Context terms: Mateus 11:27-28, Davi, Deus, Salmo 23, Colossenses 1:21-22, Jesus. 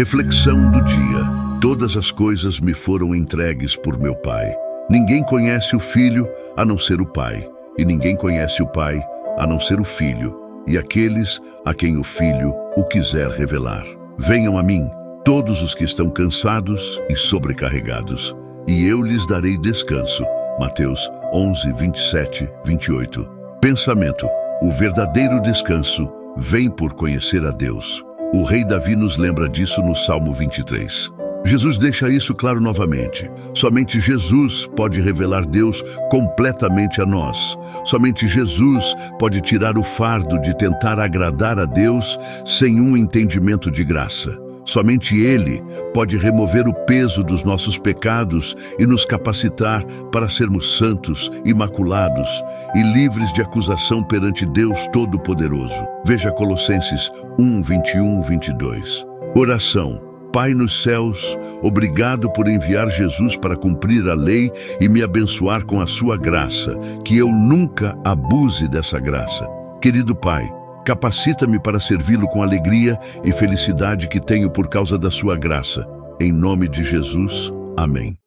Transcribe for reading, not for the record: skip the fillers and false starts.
Reflexão do dia. Todas as coisas me foram entregues por meu Pai. Ninguém conhece o Filho a não ser o Pai, e ninguém conhece o Pai a não ser o Filho, e aqueles a quem o Filho o quiser revelar. Venham a mim, todos os que estão cansados e sobrecarregados, e eu lhes darei descanso. Mateus 11:27-28. Pensamento. O verdadeiro descanso vem por conhecer a Deus. O rei Davi nos lembra disso no Salmo 23. Jesus deixa isso claro novamente. Somente Jesus pode revelar Deus completamente a nós. Somente Jesus pode tirar o fardo de tentar agradar a Deus sem um entendimento de graça. Somente Ele pode remover o peso dos nossos pecados e nos capacitar para sermos santos, imaculados e livres de acusação perante Deus Todo-Poderoso. Veja Colossenses 1:21-22. Oração. Pai nos céus, obrigado por enviar Jesus para cumprir a lei e me abençoar com a sua graça, que eu nunca abuse dessa graça. Querido Pai, capacita-me para servi-lo com alegria e felicidade que tenho por causa da sua graça. Em nome de Jesus, amém.